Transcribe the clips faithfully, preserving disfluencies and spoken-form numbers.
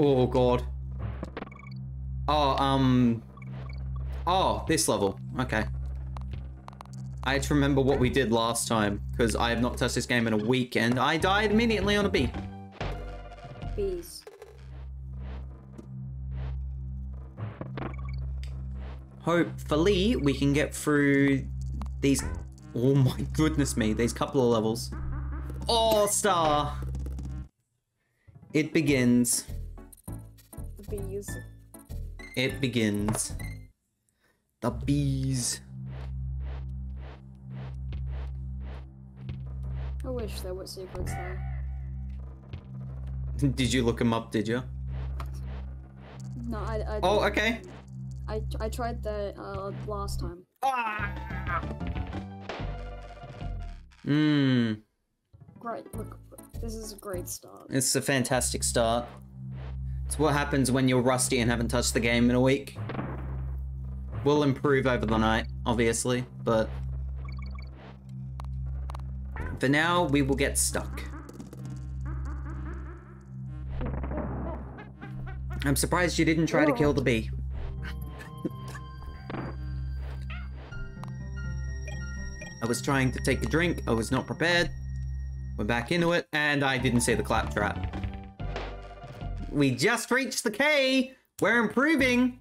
Oh god. Oh, um... Oh, this level. Okay. I had to remember what we did last time, because I have not touched this game in a week, and I died immediately on a bee. Bees. Hopefully, we can get through these... Oh my goodness me, these couple of levels. Oh, star! It begins. The bees. It begins. The bees. I wish there were secrets there. Did you look them up, did you? No, I... I oh, okay. I, I tried the uh, last time. Mmm. Ah! Great, look. This is a great start. It's a fantastic start. It's what happens when you're rusty and haven't touched the game in a week. We'll improve over the night, obviously, but... For now, we will get stuck. I'm surprised you didn't try to kill the bee. I was trying to take a drink, I was not prepared. We're back into it, and I didn't see the claptrap. We just reached the K! We're improving!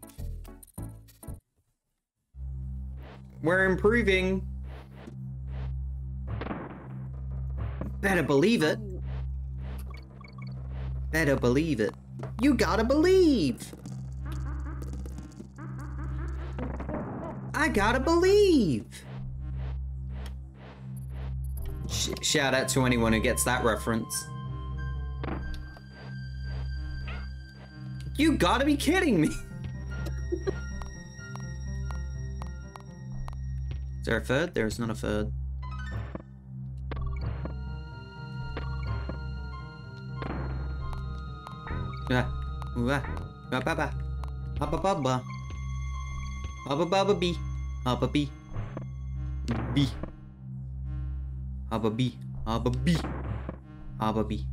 We're improving. Better believe it. Better believe it. You gotta believe! I gotta believe! Sh shout out to anyone who gets that reference. You gotta be kidding me! Is there a third? There is not a third. Ah, ah, ah, ba ba, ah ba ba ba, ah ba ba ba bee, ah ba bee, bee, ah ba bee, ah ba bee, ah ba bee.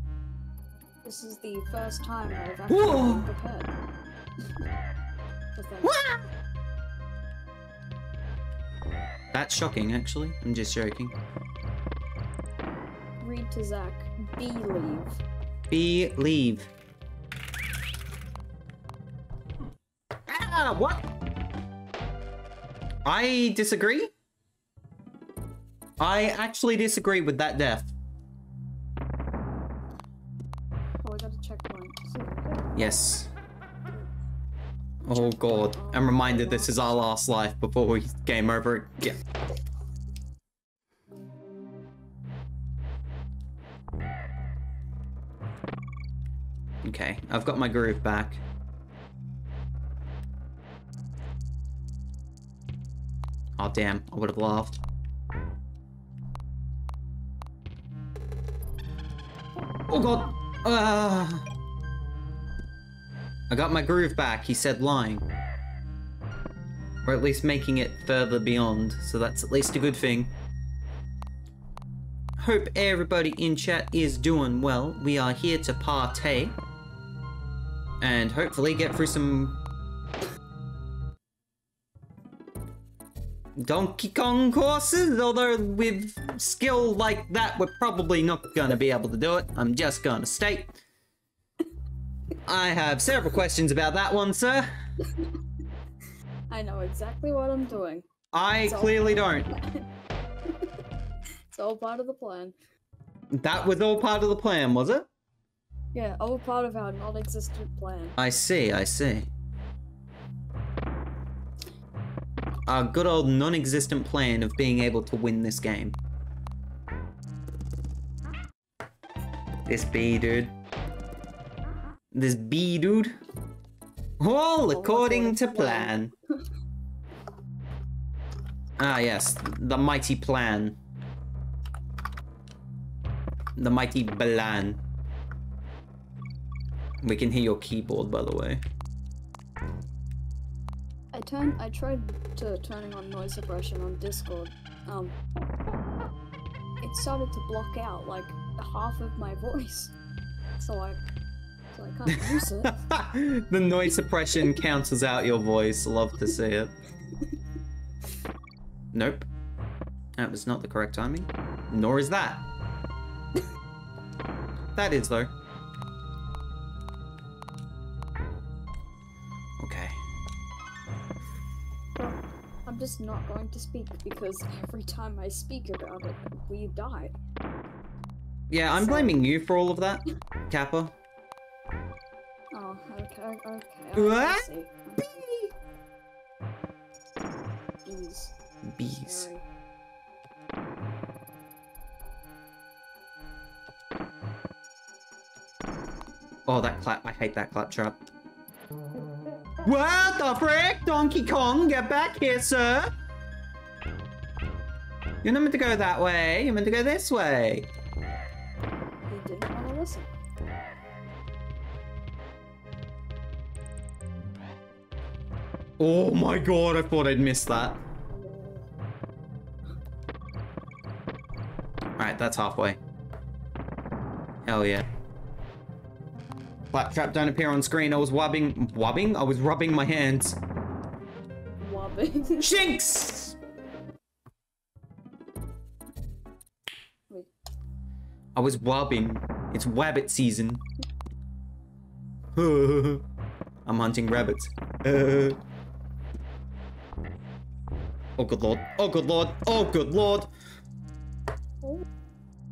This is the first time I've actually been prepared. That's shocking, actually. I'm just joking. Read to Zach. Believe. Believe. Ah, what? I disagree. I actually disagree with that death. Yes. Oh god. I'm reminded this is our last life before we game over. Yeah. Okay, I've got my groove back. Oh damn, I would have laughed. Oh god! Ah! I got my groove back, he said lying. Or at least making it further beyond, so that's at least a good thing. Hope everybody in chat is doing well. We are here to partay. And hopefully get through some... Donkey Kong courses, although with skill like that, we're probably not gonna be able to do it. I'm just gonna state. I have several questions about that one, sir. I know exactly what I'm doing. I clearly don't. It's all part of the plan. That was all part of the plan, was it? Yeah, all part of our non-existent plan. I see, I see. Our good old non-existent plan of being able to win this game. This bee, dude. This bee, dude. All according to plan. Ah, yes. The mighty plan. The mighty plan. We can hear your keyboard, by the way. I turned- I tried to turning on noise suppression on Discord. Um... It started to block out, like, half of my voice. So I- so I can't use it. The noise suppression cancels out your voice. Love to see it. Nope. That was not the correct timing. Nor is that. That is, though. Okay. Well, I'm just not going to speak because every time I speak about it, we die. Yeah, I'm so... blaming you for all of that, Kappa. Oh, okay, okay. What? Bees. Bees. Sorry. Oh, that clap. I hate that clap trap. What the frick? Donkey Kong, get back here, sir. You're not meant to go that way. You're meant to go this way. He didn't want to listen. Oh my god, I thought I'd missed that. Alright, that's halfway. Hell yeah. Claptrap don't appear on screen. I was wabbing, wabbing? I was rubbing my hands. Wabbing. Shinx! Wait. I was wabbing. It's wabbit season. I'm hunting rabbits. Uh. Oh good lord. Oh good lord. Oh good lord. Oh,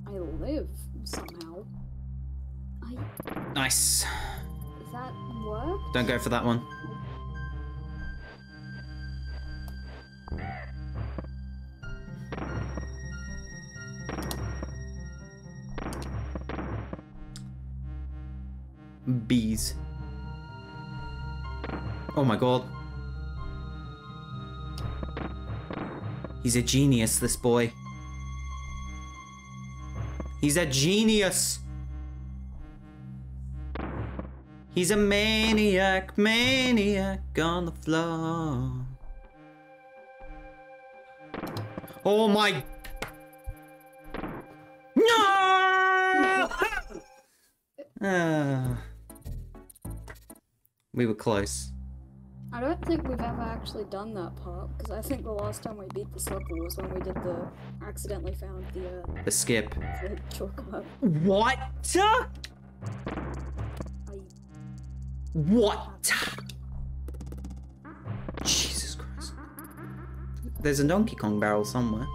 I live somehow. I... Nice. Does that work? Don't go for that one. Bees. Oh my god. He's a genius, this boy. He's a genius. He's a maniac, maniac on the floor. Oh my... No! Ah. We were close. I don't think we've ever actually done that part, because I think the last time we beat this level was when we did the... accidentally found the... Uh, the skip. The chocolate. What? What? Jesus Christ. There's a Donkey Kong barrel somewhere.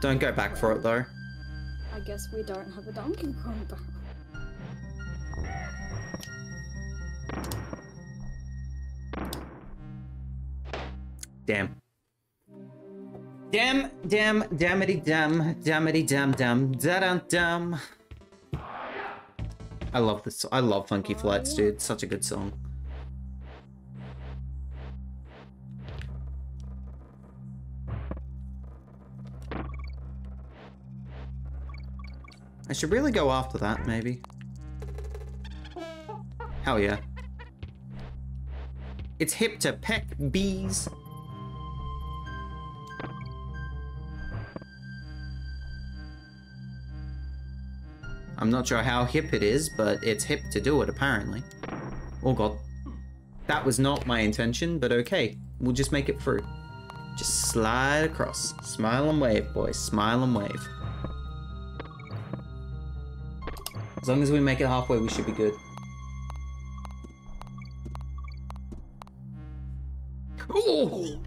Don't go back for it though. I guess we don't have a Donkey Kong barrel. Damn. Damn, damn, dammity damn, dammity damn, damn, da dum dum. I love this. I love Funky Flights, dude. Such a good song. I should really go after that, maybe. Hell yeah. It's hip to peck bees. I'm not sure how hip it is, but it's hip to do it, apparently. Oh god. That was not my intention, but okay. We'll just make it through. Just slide across. Smile and wave, boys. Smile and wave. As long as we make it halfway, we should be good. Ooh!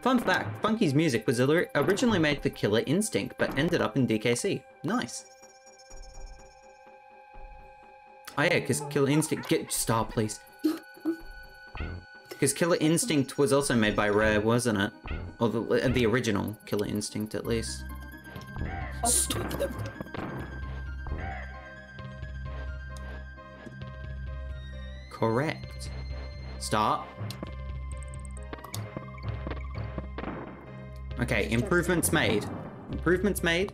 Fun fact, Funky's music was originally made for Killer Instinct, but ended up in D K C. Nice. Oh yeah, because Killer Instinct... Get... Stop, please. Because Killer Instinct was also made by Rare, wasn't it? Or the, the original Killer Instinct, at least. Stop them! Correct. Stop. Okay, improvements made. Improvements made.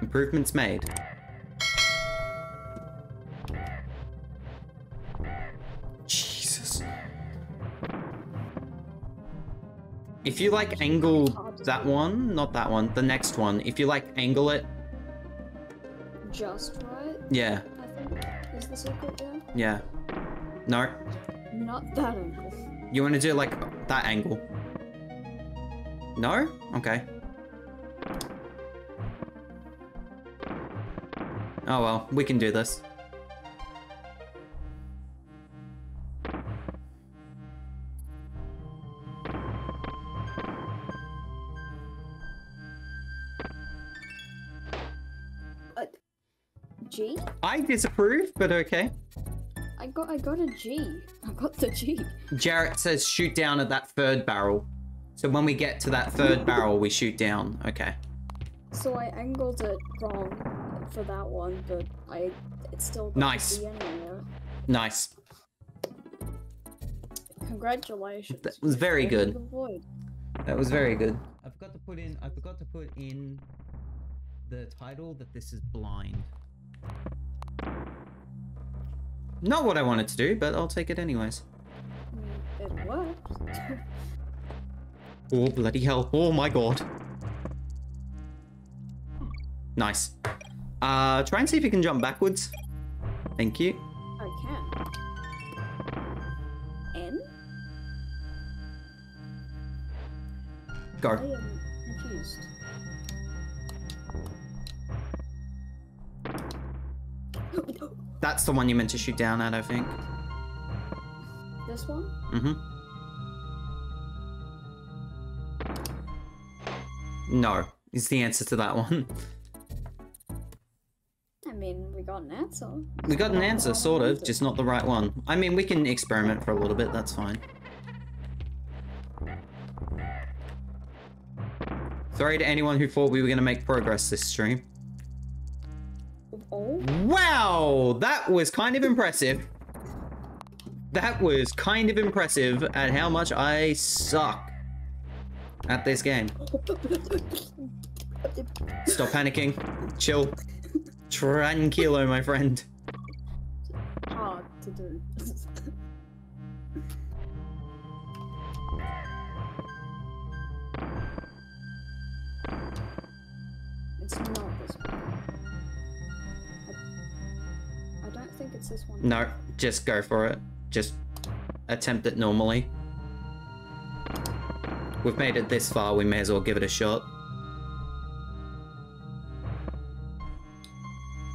Improvements made. Jesus. If you like angle that one, not that one, the next one. If you like angle it. Just right? Yeah. I think. Is the circle there? Yeah. No. Not that angle. You want to do like that angle? No? Okay. Oh well, we can do this. Uh, G? I disapprove, but okay. I got I got a G. I got the G. Jarrett says shoot down at that third barrel. So when we get to that third barrel, we shoot down. Okay. So I angled it wrong for that one, but I it's still got nice. The anyway. Nice. Congratulations. That was very good. That was very good. I forgot to put in I forgot to put in the title that this is blind. Not what I wanted to do, but I'll take it anyways. It worked. Oh, bloody hell. Oh, my God. Nice. Uh, try and see if you can jump backwards. Thank you. I can. N? Go. I am confused. That's the one you meant to shoot down at, I think. This one? Mm-hmm. No, is the answer to that one. I mean, we got an answer. We got an answer, sort of, just not the right one. I mean, we can experiment for a little bit, that's fine. Sorry to anyone who thought we were going to make progress this stream. Oh. Wow, that was kind of impressive. That was kind of impressive at how much I suck at this game. Stop panicking. Chill. Tranquilo, my friend. Hard to do. It's not this one. I don't think it's this one. No, just go for it. Just attempt it normally. We've made it this far, we may as well give it a shot.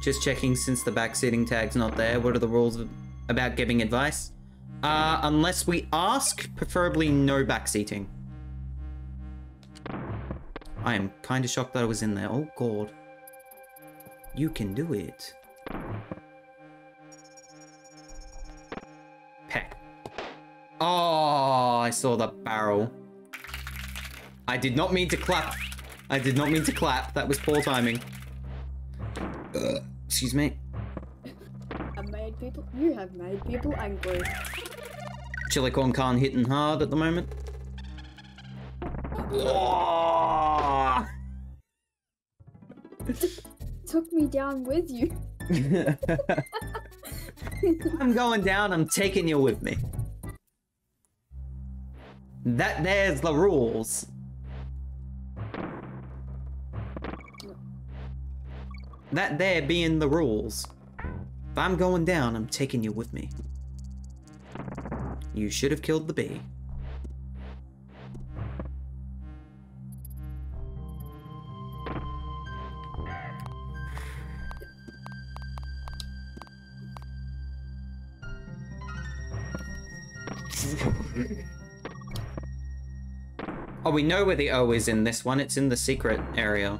Just checking, since the backseating tag's not there, what are the rules about giving advice? Uh, unless we ask, preferably no backseating. I am kind of shocked that I was in there. Oh, God. You can do it. Peck. Oh, I saw the barrel. I did not mean to clap. I did not mean to clap. That was poor timing. Uh, excuse me. I made people. You have made people angry. Chili Corn Khan hitting hard at the moment. Oh! Took me down with you. I'm going down, I'm taking you with me. That there's the rules. No. That there being the rules. If I'm going down, I'm taking you with me. You should have killed the bee. Oh, we know where the O is in this one. It's in the secret area.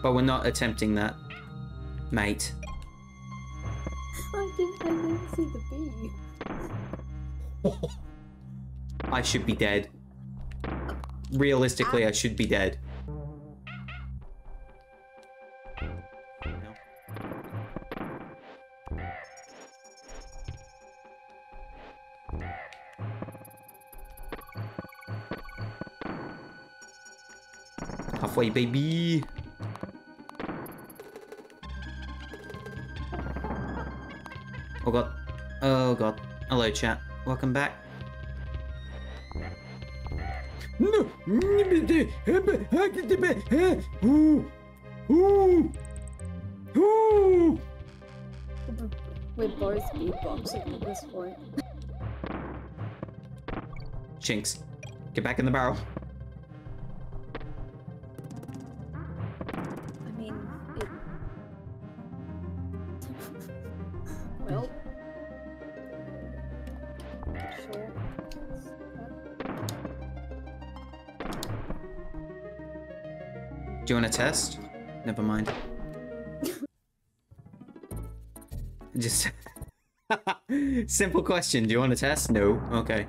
But we're not attempting that. Mate. I didn't, I didn't see the bee. I should be dead. Realistically, I should be dead. Halfway, baby. Oh god. Oh god. Hello chat. Welcome back. No. Ooh. Ooh. Ooh. We're both beatboxing at this point. Chinks, get back in the barrel. I mean, it... well... Sure. Do you want to test? Never mind. Just... simple question, do you want to test? No. Okay.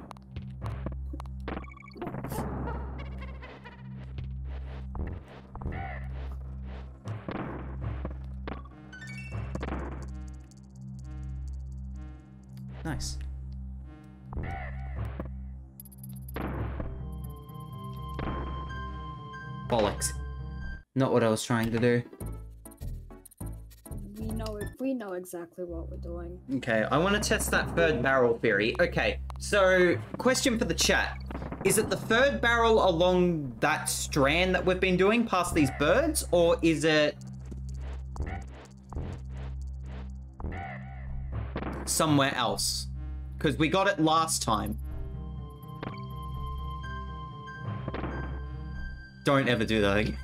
Nice. Bollocks. Not what I was trying to do. We know it. We know exactly what we're doing. Okay, I want to test that third barrel theory. Okay, so question for the chat. Is it the third barrel along that strand that we've been doing past these birds, or is it somewhere else? Because we got it last time. Don't ever do that again.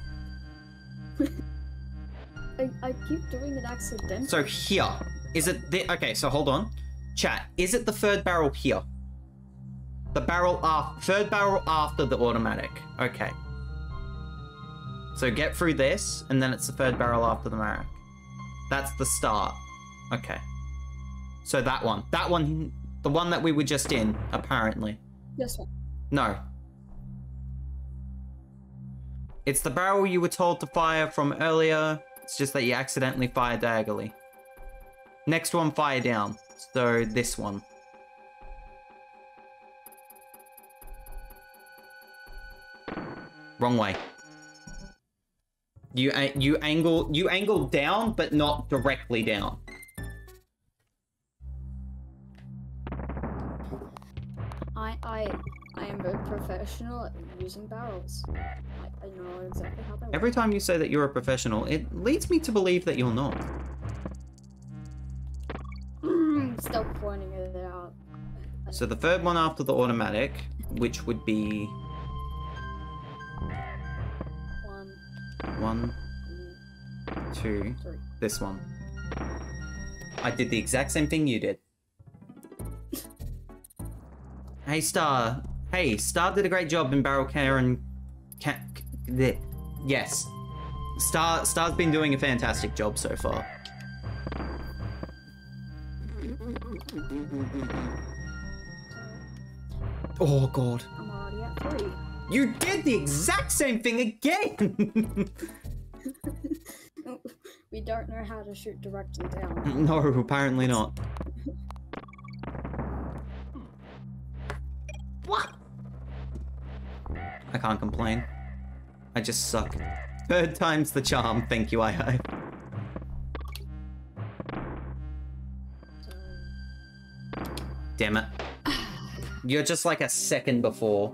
I, I keep doing it accidentally. So here. Is it the... Okay, so hold on. Chat, is it the third barrel here? The barrel after... Third barrel after the automatic. Okay. So get through this, and then it's the third barrel after the Marek. That's the start. Okay. So that one. That one, the one that we were just in, apparently. This one. No. It's the barrel you were told to fire from earlier. It's just that you accidentally fired diagonally. Next one, fire down. So this one. Wrong way. You you angle you angle down, but not directly down. I, I, I am a professional at using barrels. I, I know exactly how that works. Every time you say that you're a professional, it leads me to believe that you're not. Still pointing it out. So the third one after the automatic, which would be... One. One. Two. Three. This one. I did the exact same thing you did. Hey, Star. Hey, Star did a great job in barrel care and... Yes. Star, Star's been doing a fantastic job so far. Oh, God. I'm already at three. You did the exact same thing again! We don't know how to shoot directly down. No, apparently not. What? I can't complain. I just suck. Third time's the charm. Thank you, I hope. Damn it. You're just like a second before.